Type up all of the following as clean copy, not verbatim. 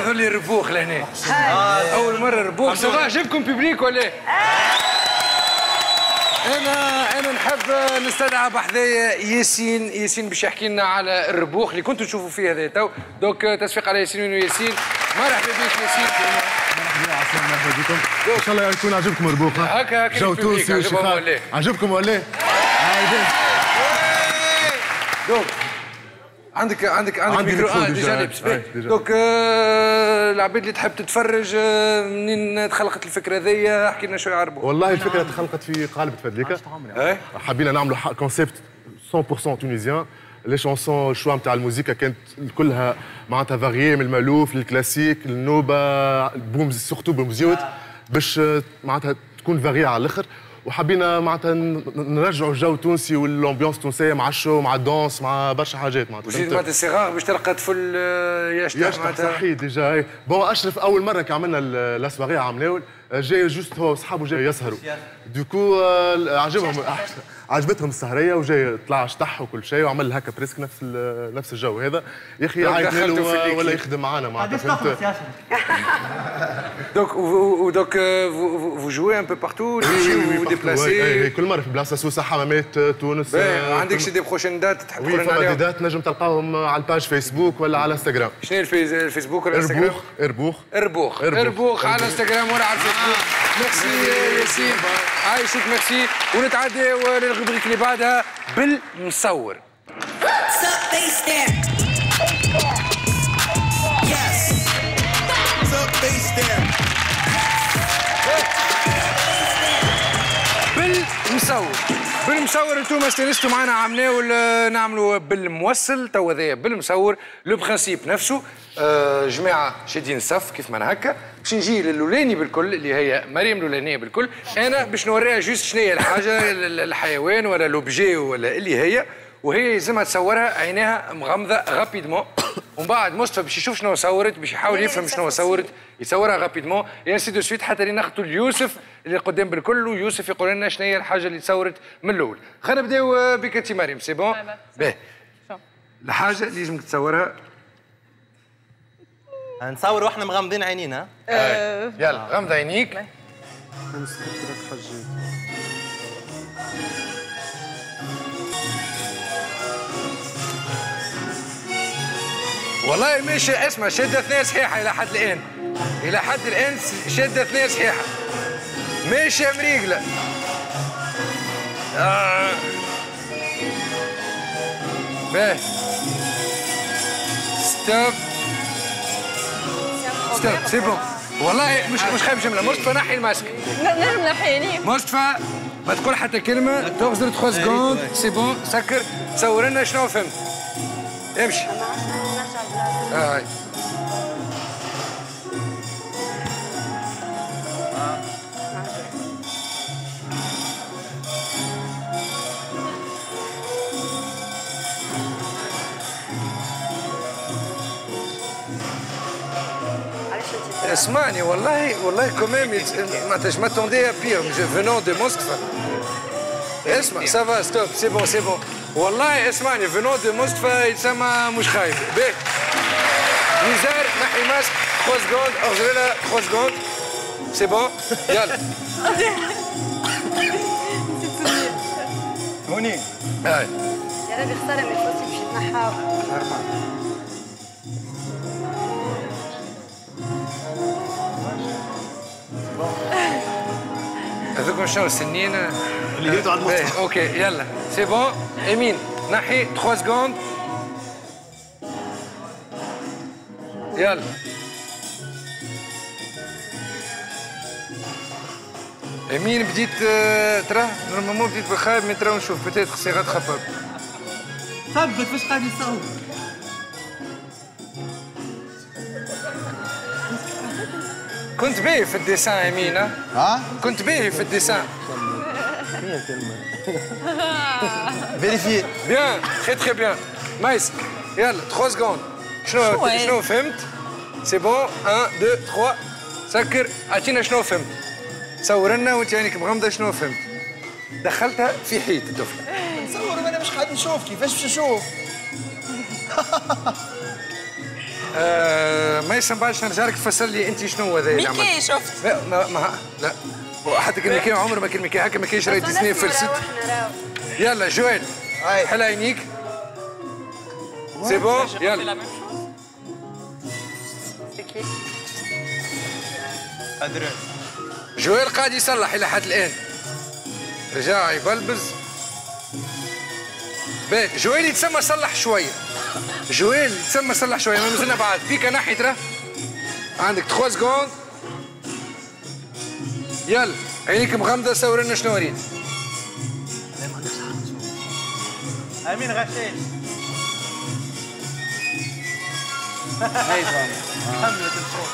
يظهر لي ربوخ لهنا. أول مرة ربوخ. سوا عجبكم بيبليك ولا إيه؟ أنا نحب نستدعى بحذايا ياسين باش يحكي لنا على الربوخ اللي كنتوا تشوفوا فيه هذا تو، دونك تصفيق على ياسين. وياسين مرحبا بك ياسين. مرحبا عسلامة، مرحبا بكم. إن شاء الله يكون عجبكم الربوخ. هكا جو تونسي وشيخان عجبكم ولا؟ دونك عندك ميكرو ديجا لبس دونك العباد اللي تحب تتفرج منين تخلقت الفكره هذيا احكي لنا شويه على الربوخ. والله الفكره تخلقت في قالب تفدليكا. حبينا نعملوا كونسيبت 100% تونيزيان. لي شونسون الشوا نتاع الموسيقى كانت كلها معناتها فاريي من المالوف للكلاسيك للنوبه بومز سورتو بومزيوت باش معناتها تكون فاريي على الاخر. وحبينا معناتها نرجعوا الجو التونسي والامبيونس التونسيه مع الشو مع الدانس مع برشا حاجات معناتها. وزيد معناتها الصغار باش تلقى طفل يشتغل صحيح ديجا. بون اشرف اول مره كي عملنا الاسواغيه عملاول جاي جوست هو وصحابه جاي يسهروا دوكو عجبهم عجبتهم السهريه وجاي طلع شطح وكل شيء وعمل هكا بريسك نفس الجو هذا يا اخي عايدنا له ولا يخدم معنا معناتها فهمت. دونك ودوك فو جوي ان بو بارتو تجيو ديبلاسي كل مره في بلاصه سوسه حمامات تونس. عندك شي دي بروشين دات تحب تقول لنا عليهم؟ دات نجم تلقاهم على الباج فيسبوك ولا على انستغرام. شنو الفيسبوك ولا انستغرام؟ ربوخ على انستغرام ولا على ميرسي ياسين عايشك ميرسي. ونتعداو للغبريك اللي بعدها بالمصور. بالمصور انتوما استانستوا معنا عملناو نعملوا بالموصل تو هذايا بالمصور لو برانسيب نفسه. جماعه شادين الصف كيف ما انا هكا باش نجي للولاني بالكل اللي هي مريم لولانيه بالكل. انا باش نوريها جوست شنو هي الحاجه الحيوان ولا لوبجي ولا اللي هي وهي لازمها تصورها عينيها مغمضه غابيدمون ومن بعد مصطفى باش يشوف شنو صورت باش يحاول يفهم شنو صورت يصورها غابيدمون يا سي دو سويت حتى اللي ناخذوا ليوسف اللي قدام بالكل ويوسف يقول لنا شنو هي الحاجه اللي تصورت من الاول. خلينا نبداو بك انت مريم سي بون. باهي الحاجه اللي لازمك تصورها نصور واحنا مغمضين عينينا. يلا غمض عينيك. والله ماشي اسمع شاده ثنايا صحيحه الى حد الان شاده ثنايا صحيحه ماشي مريقله. باهي ستوب ستوب سي بون. والله مش خايف جمله. مصطفى نحي الماسك. نجم نحي عينيك مصطفى ما تقول حتى كلمه تغزر 3 سكوند سي بون. سكر صور لنا شنو فهمت. امشي. هاي اسمعني والله كمان ما توندي بير venant de Mostafa. اسمع ça va stop c'est bon والله اسمعني venant de Mostafa يتسمى مش خايب. باهي نزار نحي ماسك 3 سكوند اغزر لها 3 سكوند سي بون يلا. هوني هاي يا ربي خساره ما يفوتش يتنحاو. هذوكم شنو سنين اللي جبتوا على المصطفى. اوكي يلا سي بون. امين نحي 3 سكوند يلا. امين بديت ترى نورمالمون بديت بالخايب مي ترى نشوف بتاتر صيغات خفاف. ثبت باش قاعد يصور. كنت باهي في الديسان امين. كنت باهي في الديسان. فيريفي بيان تري تري بيان. مايس يلا 3 سكوند. شنو فهمت؟ سي بون 1 2 3 سكر اعطينا شنو فهمت؟ صور لنا وانت عينك مغمضه شنو فهمت؟ دخلتها في حيط الطفله. نصور وانا مش قاعد نشوف كيفاش باش نشوف؟ ما يسمعش نرجعلك تفسر لي انت شنو هو هذا اللي عملت. ميكي شفت؟ لا حتى كلمكي عمر ما كلمكي هكا ما كاينش راهي تسني فلست. يلا جويل حل عينيك. سي بون يلا. أدران جويل قاعد يصلح إلى حد الآن. رجع يبلبز. باهي جويل يتسمى صلح شوية. جويل يتسمى صلح شوية ما مازلنا بعاد. بيكا نحي ترى. عندك 3 سكوند. يلا عينيك مغمضة صور لنا شنو وريت. أمين غشاش. أيضا. كملت الصوت.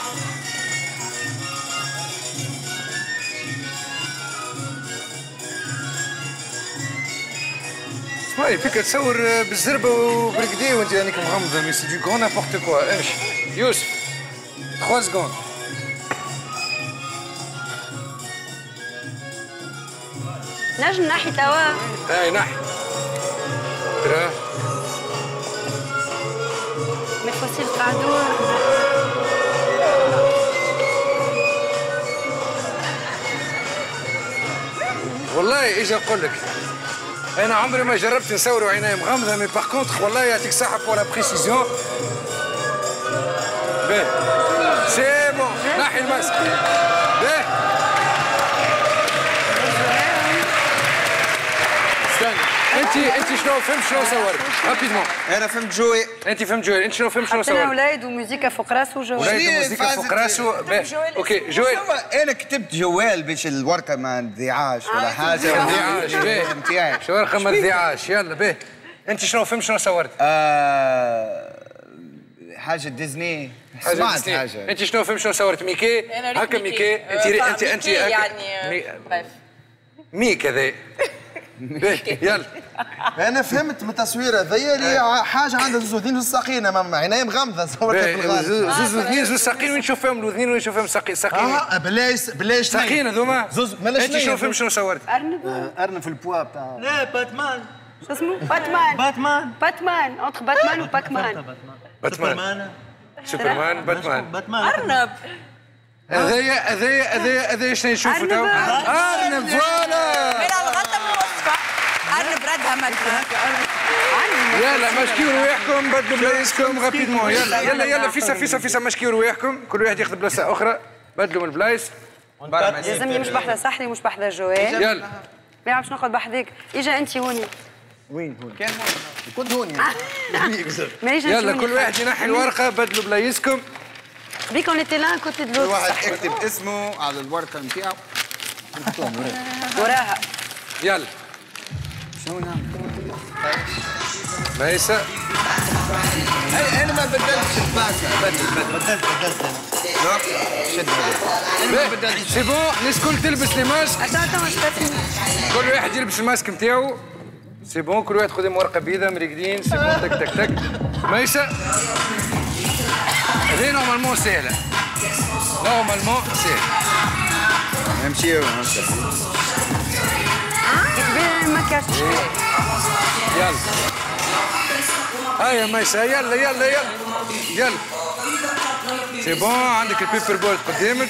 وي فيك تصور بالزربه وبالكدا وانت هانيك مغمضه مي سي دو كون نابورت كوا. امشي يوسف 3 سكوند. نجم نحي توا. اي نحي ترى مي فوسيل قعدور والله اجا نقول لك أنا عمري ما جربت نصوروا عيناي مغمضة مي باغ كونتخ والله يعطيك الصحة بور لا بريسيزيون. باهي سي بون نحي الماسك. باهي استنى أنت شنو فهمت شنو صورت؟ رابيدمون. أنا فهمت جوي. أنت فهمت جوي. أنت شنو فهمت شنو صورت؟ حطينا ولايد وموسيقى فوق راسه وجوال. ولايد وموسيقى فوق راسه. باهي أوكي جوال. أنا كتبت جوال باش الورقة ما تضيعش ولا حاجة. ما تضيعش باهي. شو الورقة ما تضيعش يلا باهي. أنت شنو فهمت شنو صورت؟ حاجة ديزني. سمعت حاجة. أنت شنو فهمت شنو صورت؟ ميكي. هكا ميكي. أنت يعني ميك هذا. يلا انا فهمت من التصوير هذايا اللي حاجه عندها زوج ودين وزوج ساقين امام عيناي مغمضه صورتها بالغالب زوج ودين زوج ساقين وين نشوف فيهم الاذنين وين نشوف فيهم ساقين. بلاش ساقين هذوما زوج مالاش. انت شنو فيهم شنو صورت؟ ارنب في البوا تاع لا باتمان. شو اسمه؟ باتمان. باتمان اونتخ باتمان وباكمان. باتمان سوبرمان باتمان. ارنب هذايا شنو نشوفوا توا؟ ارنب فوالا. من الغلطه من وصفه ارنب ردها مكتوب. يلا مشكيو رواحكم بدلوا بلايصكم غابيدمون. يلا فيسا مشكيو رواحكم كل واحد ياخذ بلاصه اخرى بدلوا من البلايص. لازمني مش بحذا صحري ومش بحذا جوال. يلا ما باش نقعد بحذاك. اجا انت هوني. وين هوني؟ كان هوني كنت هوني. يلا كل واحد ينحي الورقه بدلوا بلايصكم. بيك اون ايتي لان كوتي دو لوتر. الواحد يكتب اسمه على الورقه نتاعو ونحطوهم وراها. يلا شنو نعمل؟ ميساء انا ما بدلتش الباسه. بدلت انا. شد انا ما بدلتش. سي بون الناس الكل تلبس لي ماسك. كل واحد يلبس الماسك نتاعو. سي بون كل واحد خذ ورقه بيضاء مرقدين. سي بون تك تك تك ميساء. هذه نورمالمون سهلة. نورمالمون سهلة. نمشيو هكا. قبل ما كانش. يلا. هيا ميسا يلا يلا يلا يلا. سي بون عندك البيبر بول قدامك.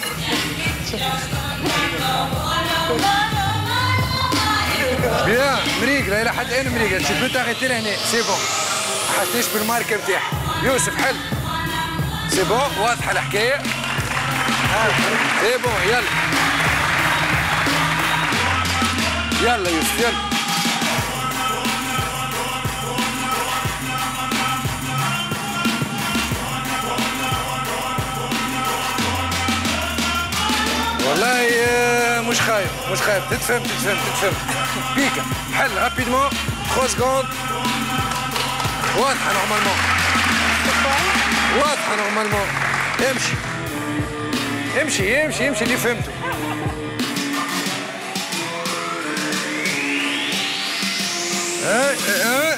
بيان مريقلة إلى حد الآن مريقلة. سي بو تاغيتي لهنا. سي بون. ما حسيتش بالماركة نتاعها. يوسف حل. سي بون واضحة الحكاية. سي بون يلا. يلا يوسف يلا. والله مش خايف تتفهمت. بيكا حل رابيدمون 3 سكوند. واضحة نورمالمون. واضحة نورمالمون. امشي امشي امشي امشي اللي فهمته.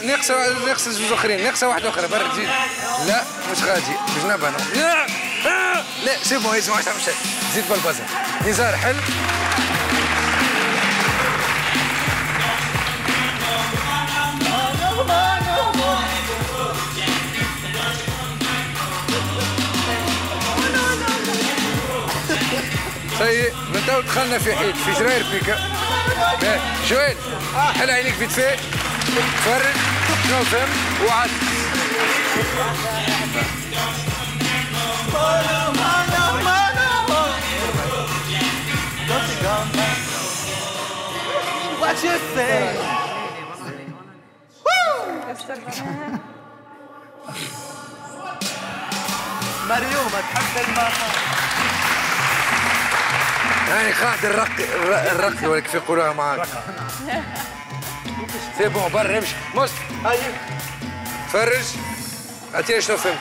ناقصة زوج اخرين، ناقصة واحدة أخرى برك زيد. لا مش غادي، بجنبها لا لا سي بون هيز ما عادش مشات، زيد بالبازا. نزار حل. سيء من تو دخلنا في حيط في زراير بيكا. جويل حل عينيك في تفاح فرد شنو فهم وعد. What you say? Woo! مريوم تحب الماء. يعني قاعد الرقي ولا كيف يقولوها معاك. سي بون برا امشي مص. أيوه. تفرج. أعطيني شنو فهمت.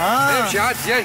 امشي عاد جاي.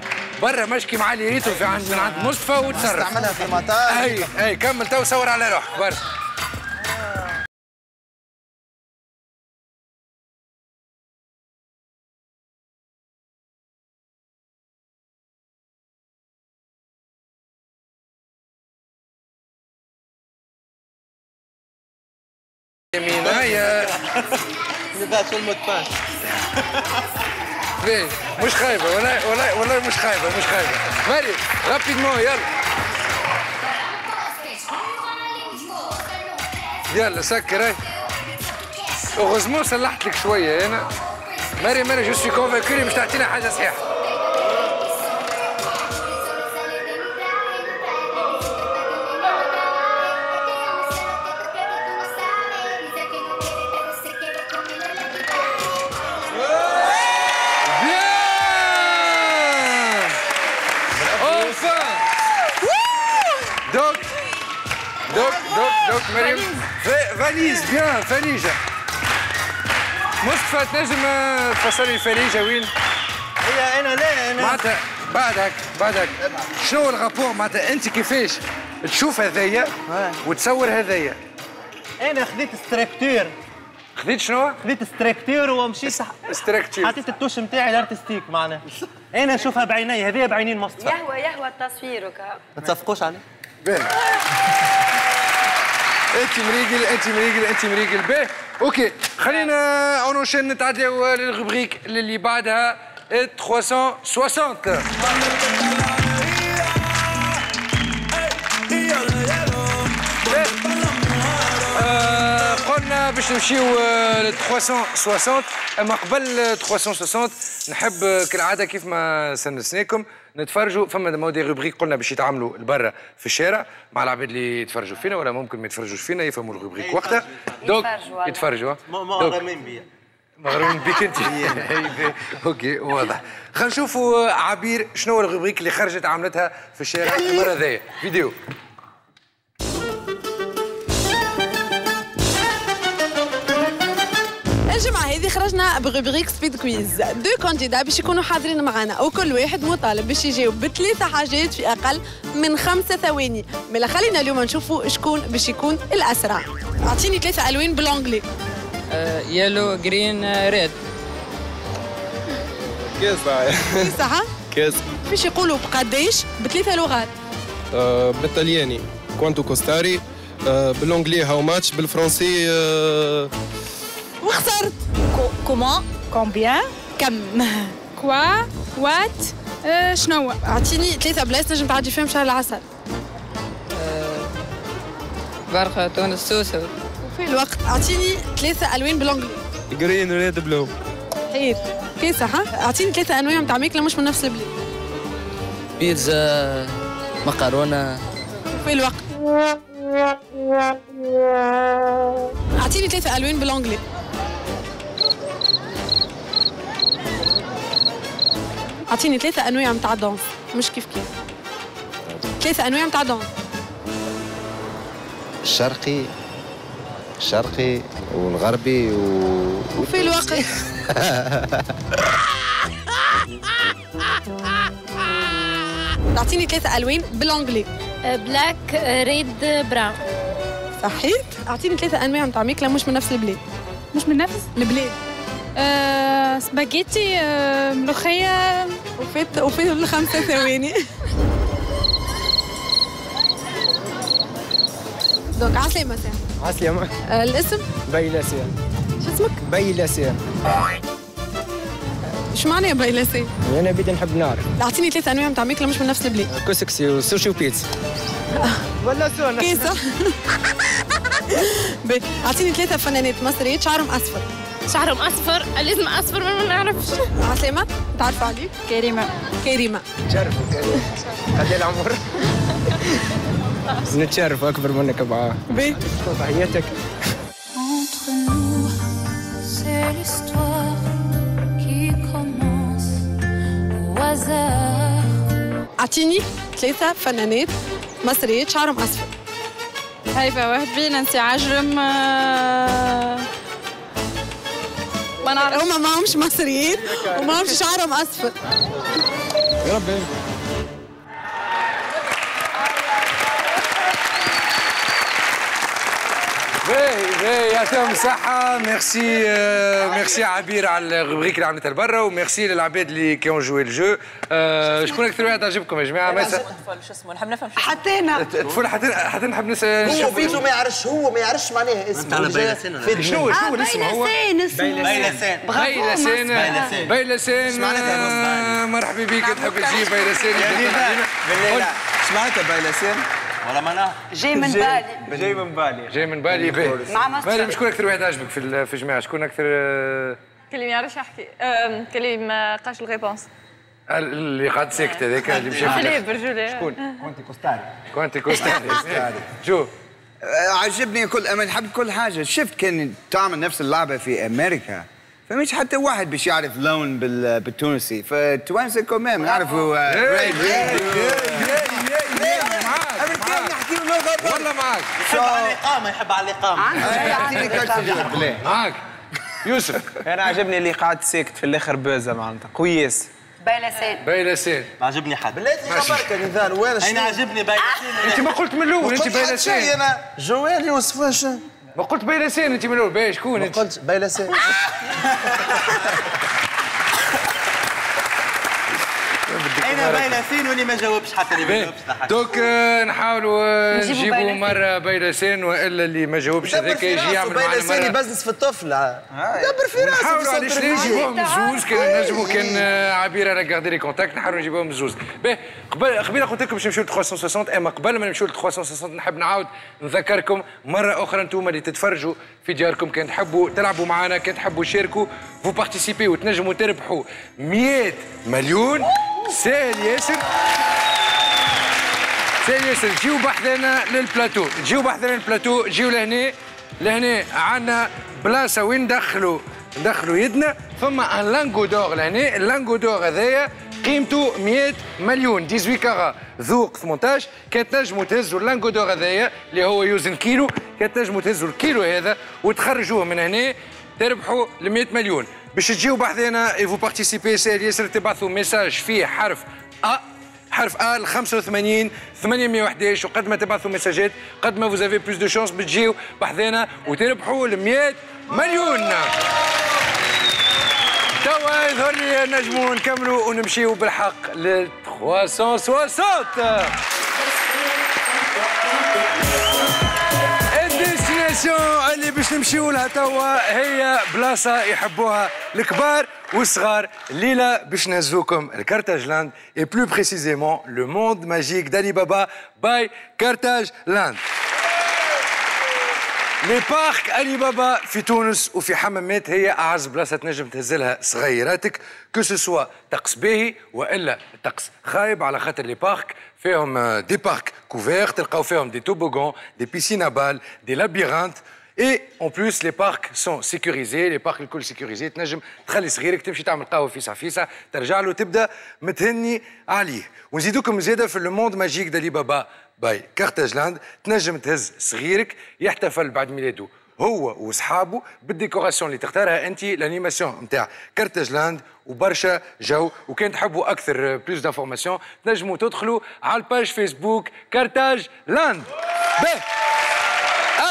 برا مشكي مع اللي ريتو في عند مصطفى وتصرف. تستعملها في المطار. أي كمل تو صور على روحك برا. يمينايا نبات والمدفان باهي مش خايبه والله مش خايبه مش خايبه ماري رابيدمون يلا سكر هاي اوغوزمون سلحت لك شويه هنا ماري جو سوي كونفاكوري باش تعطينا حاجه صحيحه فاليز بيان فاليجة مصطفى تنجم تفسري الفاليجة وين؟ هي أنا لا أنا معناتها بعدك شنو الغابور معناتها أنت كيفاش تشوف هذايا وتصور هذايا؟ أنا خذيت ستراكتور خذيت شنو؟ خذيت ستراكتور ومشيت ستراكتور حطيت التوش نتاعي الارتستيك معناها أنا نشوفها بعيني هذايا بعينين مصطفى يهوى التصوير وكا ما تتفقوش عليه؟ انت مريقل باهي اوكي خلينا اونوشن نتعداو للغبريك اللي بعدها 360 قلنا باش نمشيو ل 360 اما قبل 360 نحب كالعاده كيف ما سنسناكم نتفرجوا فما مو دي روبريك قلنا باش يتعاملوا لبرا في الشارع مع العباد اللي يتفرجوا فينا ولا ممكن ما يتفرجوش فينا يفهموا الروبريك وقتها دونك يتفرجوا مغرمين بيا مغرمين بيك انت اوكي واضح خلينا نشوفوا عبير شنو الروبريك اللي خرجت عملتها في الشارع المره هذيا فيديو الجمعة هذه خرجنا بغبريك سبيد كويز دو كانديدا باش يكونوا حاضرين معنا وكل واحد مطالب باش يجاوب بثلاثة حاجات في أقل من 5 ثواني ملا خلينا اليوم نشوفوا شكون باش يكون الأسرع أعطيني 3 ألوان بالأنجلي يلو جرين ريد كيس صح؟ كيس باش يقولوا بقداش ب3 لغات بالطلياني كوانتو كوستاري بالأنجلي هاو ماتش بالفرنسي وخسرت كومون كومبيان كم كوا وات شنو اعطيني 3 بلايص نجم تعدي فيهم شهر العسل برقة تونس سوسة وفي الوقت اعطيني 3 ألوان بالانجلي جرين ريد بلو حير كيسة ها اعطيني 3 أنواع متاع ماكلة مش من نفس البلاد بيتزا مكرونة وفي الوقت اعطيني 3 ألوان بالانجلي اعطيني 3 أنواع متاع دونس مش كيف كيف. 3 أنواع متاع دونس. الشرقي، الشرقي والغربي وفي الواقع. تعطيني 3 ألوان بالانجلي. بلاك، ريد، براون. صحيت. اعطيني 3 أنواع نتاع ماكله مش من نفس البلاد. مش من نفس البلاد. سباجيتي، ملوخيه. وفات 5 ثواني. دونك عسلامه سام. عسلامه. الاسم؟ بيلاسيان. شو اسمك؟ بيلاسيان. شو معناها بيلاسيان؟ أنا بدي نحب نعرف. أعطيني 3 أنواع نتاع ماكلة مش من نفس البلاد. كسكسي وسوشي وبيتزا. ولا سونا. كيسة. أعطيني 3 فنانات مصريات شعرهم أصفر. شعرهم أصفر، لازم أصفر ما نعرفش. عسلامة، تعرف عليك؟ كريمة. كريمة. تشرفوا كريمة. قد إيه العمر؟ نتشرف أكبر منك معاه. بي. تحياتك. أعطيني 3 فنانات مصريات شعرهم أصفر. هيفا وهبي، نانسي عجرم. ما نعرف. هما ماهمش مصريين وماهمش شعرهم أصفر. يا ربي. يعطيهم الصحة، ميرسي ميرسي عبير على الغبريك اللي عملتها لبرا، وميرسي للعباد اللي كيون جوي الجو. شكون أكثر واحد عجبكم يا جماعة؟ الطفل شو اسمه؟ نحب نفهم شو اسمه؟ حتى أنا الطفل حتى نحب نسأل. هو فيتو ما يعرفش، هو ما يعرفش معناها اسمه. شنو الاسم هو؟ بيلاسان. بيلاسان. بيلاسان. مرحبا بك، تحب تجي بيلاسان. بالله سمعت بيلاسان؟ ولا معناها جاي من بالي باهي. مع مصر شكون اكثر واحد عجبك في الجماعه؟ شكون اكثر كلمه يعرفش يحكي كلمه ما لقاش الغيبونس اللي قاعد ساكت هذاك اللي مشى في شكون؟ كونتي كوستاري شوف عجبني كل اما نحب كل حاجه. شفت كان تعمل نفس اللعبه في امريكا فمش حتى واحد باش يعرف لون بالتونسي، فالتوانسه كمان نعرفوا والله معاك. يحب على الإقامة، يحب على الإقامة. يعطيني كرسي معاك يوسف. أنا عجبني اللي قعدت ساكت في الآخر بوزة معناتها كويس. بيلاسان ما عجبني حد. بلاتي خبرك نزار وين شنو؟ أنا عجبني بيلاسان. أنت ما قلت من الأول أنت بيلاسان. أنا جوال يوسف واش ما قلت بيلاسان أنت من الأول باهي شكون أنت؟ ما قلتش بيلاسان. أنا بيلاسان واللي ما جاوبش حتى اللي ما جاوبش لحد. دوك نحاولوا نجيبوا مرة بيلاسان وإلا اللي ما جاوبش هذاك يجي يعمل معنا مرة. بيلاسان يبزنس في الطفل. دبر في راسه. نحاولوا علاش لا نجيبوهم زوز كان نجموا كان عبير أنا كاردي لي كونتاكت نحاولوا نجيبوهم زوز. باهي قبل قلت لكم باش نمشيو ل 360 أما قبل ما نمشيو ل 360 نحب نعاود نذكركم مرة أخرى أنتم اللي تتفرجوا في دياركم كان تحبوا تلعبوا معنا كان تحبوا تشاركوا فو بارتيسيبي وتنجموا تربحوا 100 مليون. سهل ياسر سهل ياسر. جيو بحذنا للبلاتو جيو لهنا عندنا بلاصه وين ندخلوا يدنا ثم ان لانغو دور لهنا. اللانغو دور هذايا قيمته 100 مليون 18 كارا ذوق 18. كان تنجموا تهزوا اللانغو دور هذايا اللي هو يوزن كيلو. كان تنجموا تهزوا الكيلو هذا وتخرجوه من هنا تربحوا ال 100 مليون. باش تجيو بحذنا اي فو بارتيسيبي ساهل ياسر تبعثوا ميساج فيه حرف أ ل 85 811 وقد ما تبعثوا ميساجات قد ما فوزافي بلوس دو شونس بتجيو بحذنا وتربحوا ال 100 مليون. توا يظهر لي نجموا نكملوا ونمشيو بالحق لل 360. اللي باش نمشيو لها توا هي بلاصه يحبوها الكبار والصغار. الليله باش نهزوكم الكارتاج لاند اي بلو بريسيزيمون لو موند ماجيك دالي بابا باي كارتاج لاند. لي بارك علي بابا في تونس وفي حمامات هي اعز بلاصه تنجم تهزلها صغيراتك كو سوا طقس باهي والا طقس خايب على خاطر لي بارك فيهم دي بارك كوفير تلقاو فيهم دي توبوغون دي بيسين ابال دي لابيرانت Et en plus, les parcs sont sécurisés, les parcs الكل sécurisés. تنجم تخلي صغيرك تمشي تعمل قهوة فيسع فيسع ترجع له تبدأ متهني عليه. ونزيدوكم زيادة في لو موند ماجيك دالي بابا باي كارتاج لاند، تنجم تهز صغيرك يحتفل بعد ميلاده هو وصحابه بالديكوراسيون اللي تختارها انت، الانيماسيون نتاع كارتاج لاند وبرشا جو. وكان تحبوا اكثر بلوس دانفورماسيون تنجموا تدخلوا على الباج فيسبوك كارتاج لاند.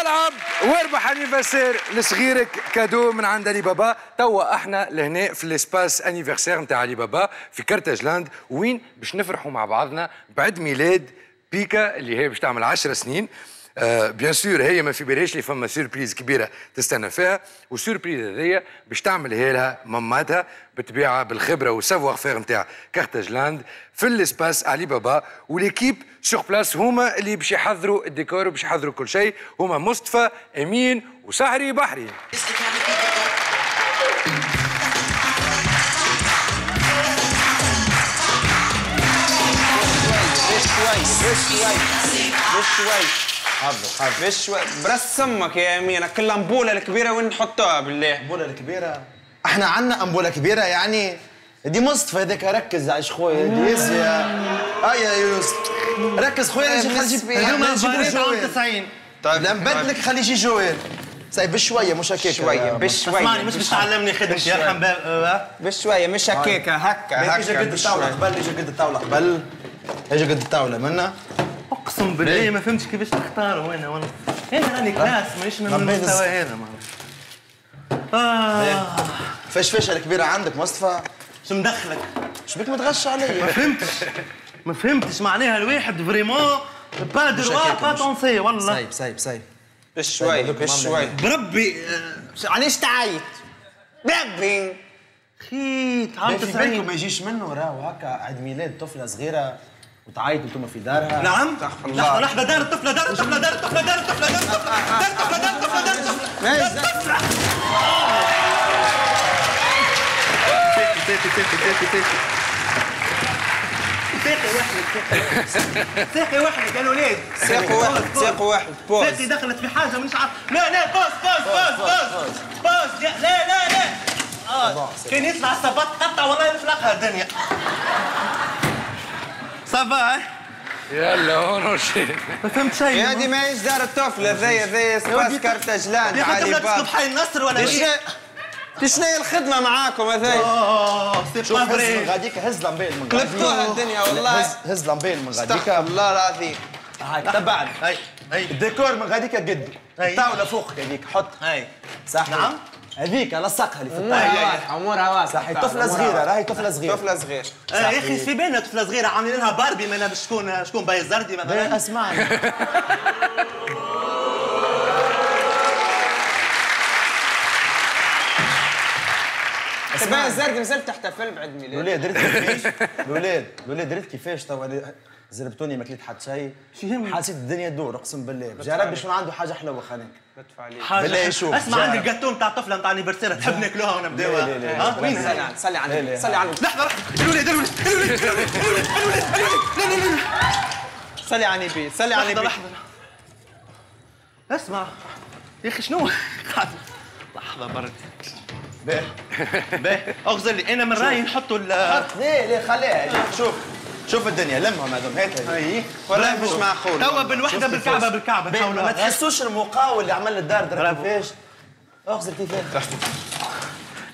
العب واربح انيفرسير لصغيرك كادو من عند علي بابا. توا احنا لهنا في الاسباس انيفرسير نتاع علي بابا في كارتاج لاند، وين باش نفرحوا مع بعضنا بعد ميلاد بيكا اللي هي باش تعمل 10 سنين. بيان سور هي ما في بالهاش اللي فما سيربريز كبيره تستنى فيها، والسيربريز هذيا باش تعملها لها ماماتها بالطبيعه بالخبره والسافوار فير نتاع كارتاج لاند في الاسباس علي بابا. وليكيب سور بلاس هما اللي باش يحضروا الديكور وباش يحضروا كل شيء، هما مصطفى امين وسهري بحري. مش شوي بشوي برسمك يا امينه كل امبوله الكبيره وين نحطوها بالله؟ امبوله الكبيره احنا عندنا امبوله كبيره يعني دي مصطفى هذاك. ركز عايش خويا ديس يا يوسف ركز خويا اليوم نجيبو شويه 90. طيب لا نبدلك خلي شي جوال سايب بشويه مش هكاك شويه بشويه اسمعني مش باش تعلمني خدمتي يا رحم بشويه مش هكاك هكا اجا قد الطاوله قبل منا اقسم بالله ما فهمتش كيفاش نختار. وانا راني كلاس مانيش من المستوى هذا فاش الكبيره عندك مصطفى شو مدخلك؟ شو بك متغش عليا؟ ما فهمتش معناها الواحد فريمون با دروا با طونسي والله. سايب بشوي بربي علاش تعايط؟ بربي خي تعايط في بالكم ما يجيش منه راهو هكا عيد ميلاد طفله صغيره وتعيطوا انتم في دارها. نعم لحظه دار الطفله دار الطفله ساقي وحدك يا الولاد ساقي واحد بوز ساقي دخلت في حاجه مش عارف. لا بوز لا كان يطلع الصباط قطع والله نفلقها الدنيا. صباح يلا هون وشي ما فهمت شيء يا دي ماهيش دار الطفله ذي اسباس كارتاج لاند علي بابا. حي النصر ولا ايه؟ شناهي الخدمه معاكم هذي؟ سي با فري غاديك هز لمبيل من غاديك قلبتوها الدنيا والله. هز لمبيل من غاديك والله العظيم. تبعد هاي الديكور من غاديك قد الطاوله فوق هذيك حط هاي صح. نعم هذيك لصقها لي في الطاوله امورها واسعه صحيح. طفله صغيره يا اخي في بالنا طفله صغيره عاملين لها باربي. ما انا شكون باي زردي مثلا اسمعني تبان زرد مازال تحتفل بعد ميلاد. الولاد درت كيفاش توا زربتوني ما كليت حتى شيء. حسيت الدنيا تدور اقسم بالله. يا ربي شكون عنده حاجه حلوه خليك بالله يشوف. اسمع عندي الجاتو نتاع طفله نتاع انيفرسير تحب ناكلوها ونبداوها. ها وين صلي عليه لحظه الولاد صلي على النبي لحظه. اسمع يا اخي شنو لحظه برك باهي اغزر لي انا من رايي نحطوا ليه خليها. شوف الدنيا لمهم هذوم هاتها اي والله مش معقول. توا بالوحده بالكعبه حاولوا ما تحسوش المقاول اللي عمل الدار درا كيفاش اغزر كيفاش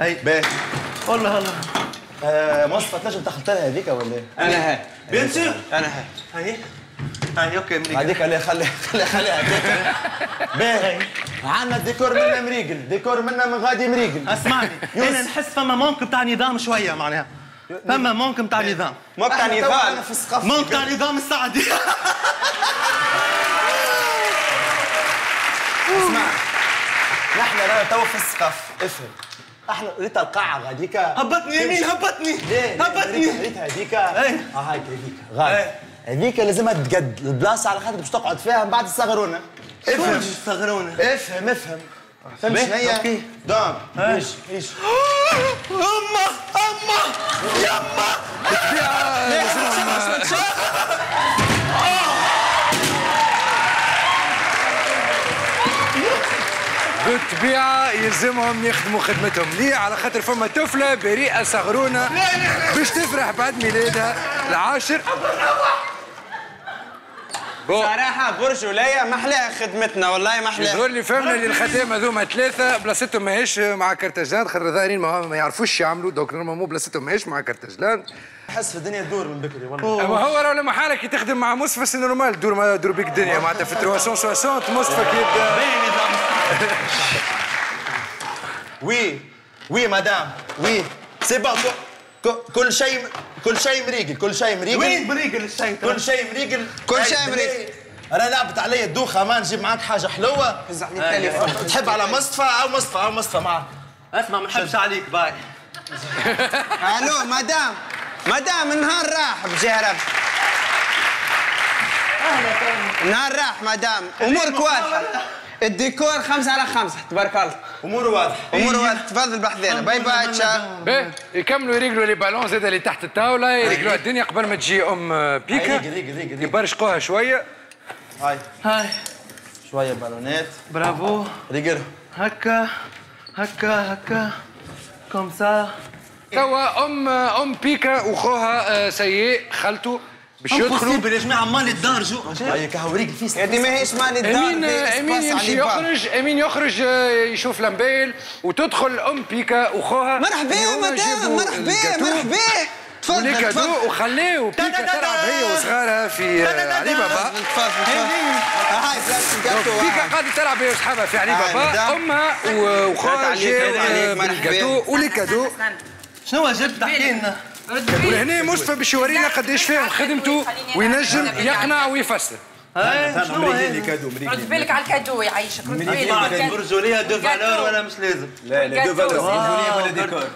اي باهي والله الله. مصطفى تنجم تخلط لها هذيك ولا انا هاي بيان سور انا هاي اوكي مليح هذيك اللي خليها هذيك باهي. عندنا الديكور منا مريقل، الديكور منا من غادي مريقل. اسمعني انا نحس فما مونك بتاع نظام شويه معناها. فما مونك بتاع نظام. مونك بتاع نظام مونك بتاع نظام السعدي. اسمع نحن رانا توا في السقف افهم. احنا ريت القاعه غاديك هبطني يمين هبطني ريت هذيك هاي هذيك غادي هذيك لازمها تقد البلاصه على خاطر باش تقعد فيها من بعد الصغرونه. افهم اوكي دام ايش اما يما بالطبيعه يلزمهم يخدموا خدمتهم ليه، على خاطر فما طفله بريئه صغرونه باش تفرح بعد ميلادها العاشر. صراحه برج ولايه محلاها خدمتنا والله محلاها. يظهر لي فهمنا اللي الخدام هذوما ثلاثه بلاصتهم ماهيش مع كارتاج لاند، خاطر ظاهرين ما يعرفوش يعملوا، دونك نورمالمون بلاصتهم ماهيش مع كارتاج لاند. حس في الدنيا تدور من بكري والله. اما هو راه لما حالك تخدم مع مصطفى سي نورمال تدور، ما تدور بك الدنيا معناتها في 360 مصطفى كيبدا. وي وي مدام وي سي بون، كل شيء مريقل، وين مريقل الشيء؟ كل شيء مريقل. انا لعبت علي الدوخه، ما نجيب معاك حاجه حلوه. تحب على مصطفى او مصطفى او مصطفى معاك؟ اسمع ما نحبش عليك باي. الو مدام، النهار راح بجهرب. النهار راح مدام، امورك واضحه. الديكور 5 على 5 تبارك الله. امور واضحه. تفضل بحذانا، باي باي تشاو. باهي يكملوا يريقلوا لي بالون زاد اللي تحت الطاوله، يريقلوها الدنيا قبل ما تجي ام بيكا يبرشقوها شويه. هاي شويه بالونات، برافو. ريقلهم هكا هكا هكا كوم سا. توا ام بيكا وخوها سيء خلطوا باش يدخلوا بالجماعه مال الدار جو. هاي كهوريك فيس هذه ماهيش مال الدار. امين يخرج يشوف لمبيل وتدخل ام بيكا وخوها. مرحبا يا مدام، مرحبا تفضل تفضل. وخليه بيكا تلعب هي وصغارها في علي بابا. هاي بلاصه الجاتو. بيكا قاعده تلعب هي وصحابها في علي بابا، امها وخوها بالجاتو والكادو. شنو جبت تحكي لنا؟ وهنا مصطفى باش يورينا قداش فاهم خدمته وينجم يقنع ويفسر. شنو هذا؟ رد بالك على الكادو يعيشك، رد بالك على الكادو. برجوليه دو فالور ولا مش لازم؟ لا لا دو فالور ولا ديكور.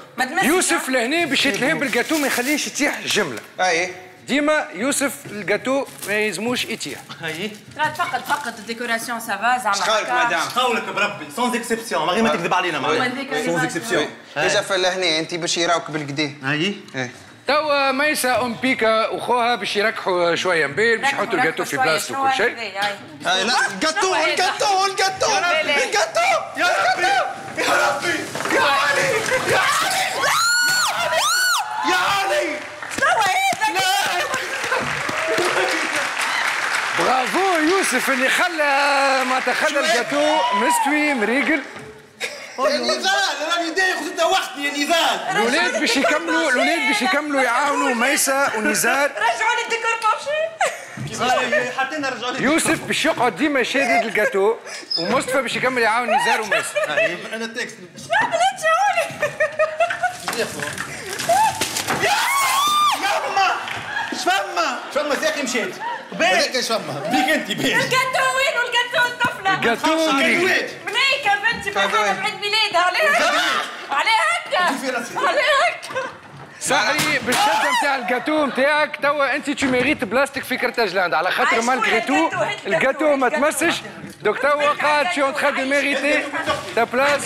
يوسف لهنا باش يتلهي بالكادو ما يخليهش يتيح جمله. اي ديما يوسف الكادو ما يلزموش يتيح. اي ترى فقط الديكوراسيون سافا زعما. شقاولك مدام، شقاولك بربي سونز اكسبسيون، من غير ما تكذب علينا معناها. سونز اكسبسيون. ديجا فلهنا انت باش يراوك بالكدا. اي توا ميسة ام بيكا وخوها باش يركحوا شويه مبيل، باش يحطوا الجاتو في بلاصته وكل شيء. لا الجاتو الجاتو الجاتو الجاتو يا ربي يا ربي يا علي يا علي يا علي. شنو هذا؟ برافو يوسف اللي خلى الجاتو مستوي مريقل. النضال راني دايخ زاد وقتي يا نضال. الولاد باش يكملوا، يعاونوا ميسة ونزار. رجعوا لي الديكور بونشي. حطينا رجعوا لي. يوسف باش يقعد ديما شادد الجاتو ومصطفى باش يكمل يعاون نزار وميسة. انا تاكس. شنو عملت شعوري؟ يا ماما شفما ساقي مشات. بيك اش فما؟ بيك انت بيك. الجاتو وين والجاتو الطفلة؟ الجاتو منيكة بنتي فرحانة بعيد ميلادها، عليها هكا. سعي بالشدة نتاع الجاتو نتاعك، توا انت تو ميريت بلاستيك في كارتاج لاند على خاطر مالغري تو الجاتو ما تمسش، دوك توا قاعد شو اون تخا دو ميريتي تا بلاس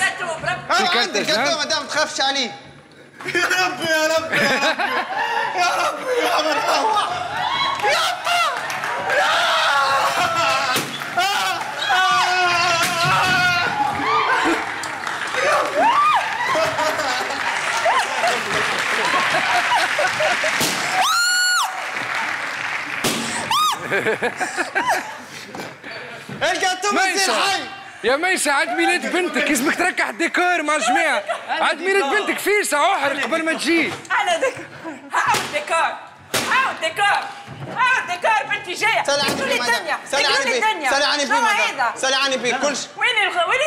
في كارتاج لاند. الجاتو مدام ما تخافش عليه. يا ربي يا ربي يا ربي يا ربي يا مرحبا يا با. الجاتو مازال حي يا ميسة. عاد ميلاد بنتك لازمك تركح الديكور مع الجماعة، عاد ميلاد بنتك فيسع احرق قبل ما تجي. أنا ديكور، هاو الديكور، بنتي جاية. سلعاني بيك كلش. وين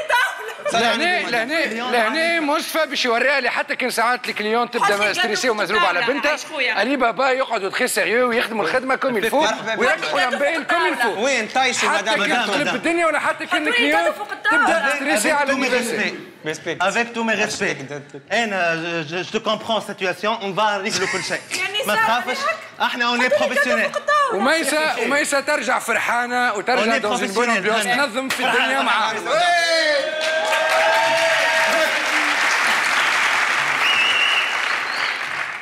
الطاولة؟ لهنا مصطفى باش يوريها لي حتى كان ساعات الكليون تبدا ستريسي ومزروب على بنتها. علي بابا يقعدوا تخي سيريو ويخدموا الخدمة كوم يلفو ويربحوا لمبين كوم يلفو. وين طايشوا مدام؟ حتى كان تقلب الدنيا ولا حتى كان الكليون تبدا ستريسي على البنت. Avec tous mes respects. Je te comprends cette situation. On va régler le problème. ما تخافش، احنا هوني بروفيسيونيل. وميسة ترجع فرحانة وترجع دونزين بون امبيونس تنظم في الدنيا معاها.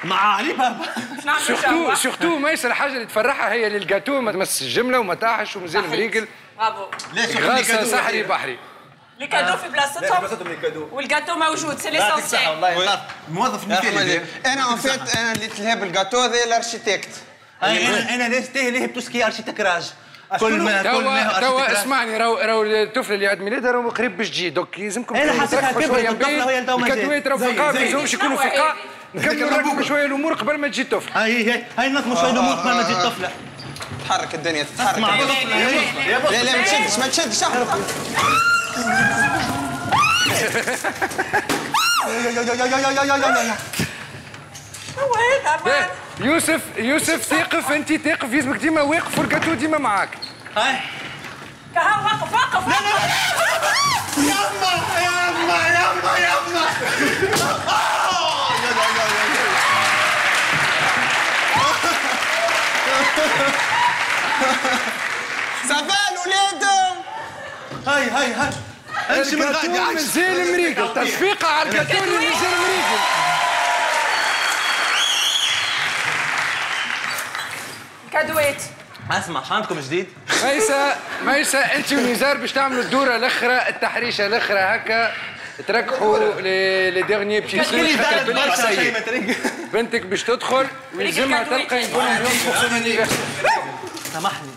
مع علي بابا. سورتو ميسة الحاجة اللي تفرحها هي اللي الجاتو ما تمسش الجملة وما طاحش ومازال مريقل. برافو. غاسة سحري بحري. الكادو في بلاصتهم والكادو موجود سي ليسونسيال. والله ينظف موظف مثالي. انا اون فيت انا اللي تلهب الكادو هذا الارشيتيكت. انا ليه لهب توسكي ارشيتكراج. كل ما توا اسمعني راهو الطفله اللي عيد ميلادها راهو قريب باش تجي دوك يلزمكم تركبوا شويه بين الكادوات راهو في القاع ما يلزمهمش يكونوا في القاع نكملوا نركبوا شويه الامور قبل ما تجي الطفله. هاي نركبوا شويه الامور قبل ما تجي الطفله. تتحرك الدنيا تتحرك. لا لا ما تشدش ما تشدش احرق. يوسف ثقف انت ثقف يلزمك ديما واقف والكاتو ديما معاك. ها واقف واقف. يما صافا الولاد. هاي امشي من غادي عايش مازال مريقل تصفيقه على الكاتو اللي مازال مريقل. كادوات اسمع عندكم جديد؟ ميسة انت ونزار باش تعملوا الدوره الاخرى التحريشه الاخرى هكا تركحوا لي ديرني بتي سويت هكا بالبرسايل بنتك باش تدخل ويلزمها تلقى يقول لهم يوم سامحني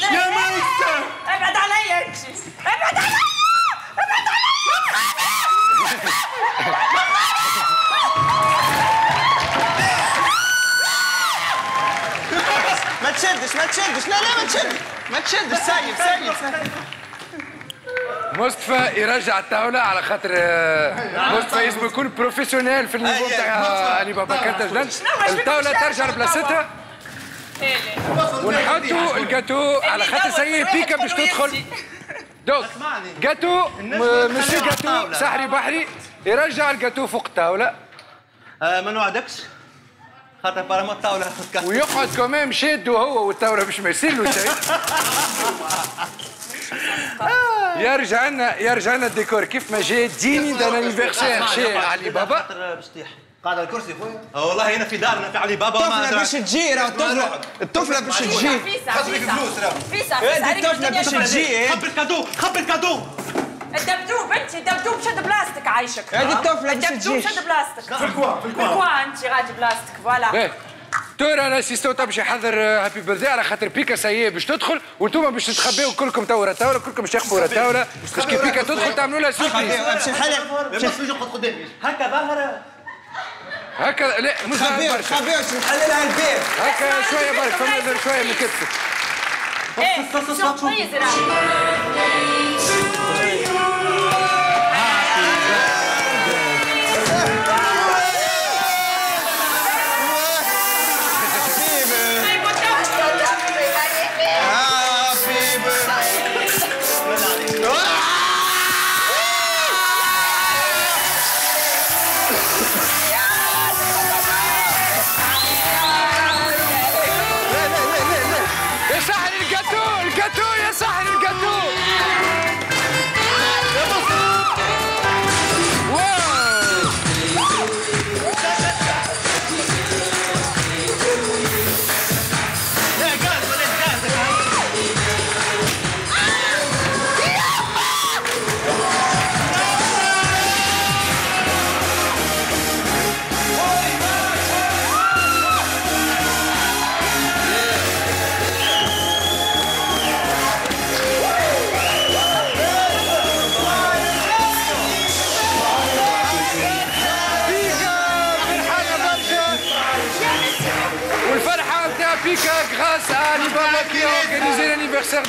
يا ميسة ابعد عليا انت ابعد عليا ابعد عليا ما تشدش ما تشدش لا ما تشدش ما تشدش سايب سايب مصطفى يرجع الطاوله على خاطر مصطفى لازم يكون بروفيسيونيل في النيفو تاع علي بابا كارتاج لاند. الطاوله ترجع لبلاصتها ونحطوا الجاتو على خاطر سي بيكا باش تدخل دوك جاتو ماشي جاتو سحري بحري يرجع الجاتو فوق الطاوله. ما نوعدكش خاطر بارامون الطاوله ويقعد كمان شاد هو والطاوله باش ما يصير له شيء. يرجع لنا الديكور كيف ما جا ديني دار الانيفرسير شي علي بابا باش تطيح قاعد على الكرسي خويا. والله هنا في دارنا في علي بابا الطفله باش تجي راه الطفله باش تجي خاطرك فلوس راه الطفله باش تجي. خبي الكادو الدبدوب انت الدبدوب شد بلاستيك عايشك هذه الطفله الدبدوب شد بلاستيك في الكوا انت غادي بلاستيك فوالا. تورا الاسيستو تو باش يحضر هابي بيرثداي على خاطر بيكا ساييه باش تدخل وانتم باش تتخبيو كلكم تو ورا الطاوله كلكم باش تخبوا ورا الطاوله باش كي بيكا تدخل تعملوا لها سيربريز. باش نحلق باش يقعد قدامي هكا ظاهره هكا لا مش برشا خبيو نحللها البيت هكا شويه برك فما شويه من كتفك.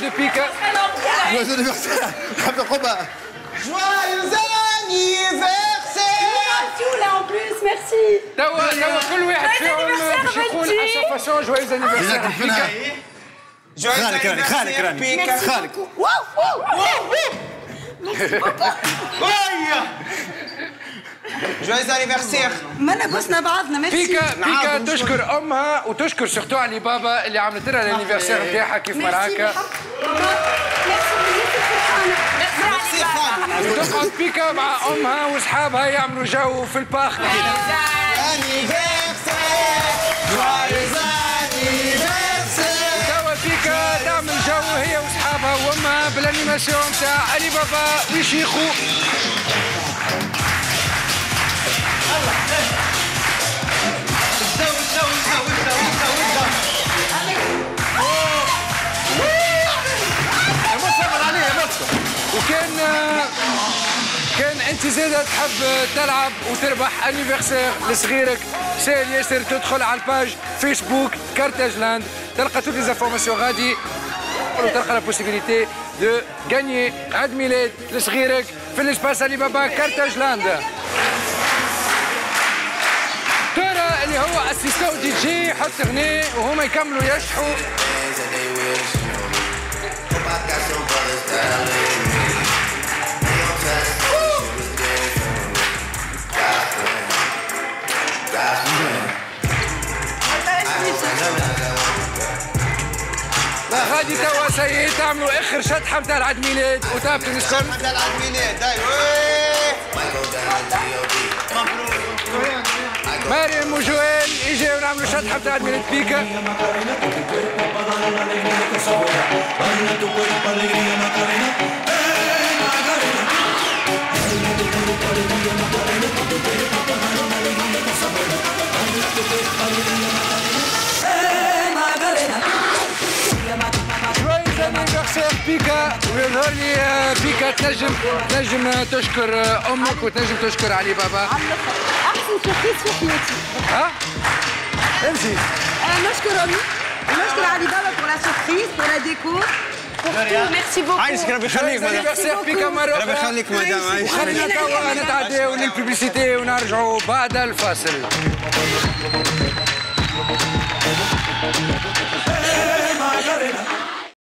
De Pika. Joyeux anniversaire. Joyeux anniversaire. Tout là en plus, merci. Tawa, Tawa, joyeux anniversaire. Joyeux anniversaire. Pika. جويز انيفرسير. منا قصنا بعضنا ماشي. بيكا تشكر امها وتشكر سورتو علي بابا اللي عملت لها الانيفرسير نتاعها كيف ما راكا. تقعد بيكا مع امها واصحابها يعملوا جو في الباخ. توا بيكا تعمل جو هي واصحابها وامها بالانيماسيون. السيرة نتاع علي بابا وشيخو. وكان انت زاده تحب تلعب وتربح انيفرسير لصغيرك، ساهل ياسر تدخل على الباج فيسبوك كارتاج لاند، تلقى toutes les informations غادي وتلقى لا بوسيبيليتي دو غانيي عيد ميلاد لصغيرك في الاسباس علي بابا كارتاج لاند. ترى اللي هو اسيستو دي جي يحط غني وهما يكملوا يشحوا. غادي توا سيد تعملوا اخر شطحه نتاع العيد ميلاد وتهبطوا نشكر نتاع العيد ميلاد. مريم وجوال يجيو نعملوا شطحه نتاع عيد ميلاد بيكا. بيكا ويظهر لي بيكا تنجم تشكر امك وتنجم تشكر علي بابا. احسن تركيز في حياتي. ها؟ امشي. نشكر امي ونشكر علي بابا pour la surprise pour la déco. ميرسي بوكو. عايشك ربي يخليك مدام. ربي يخليك مدام عايشك. خلينا توا نتعداو للبيبليسيتي ونرجعوا بعد الفاصل.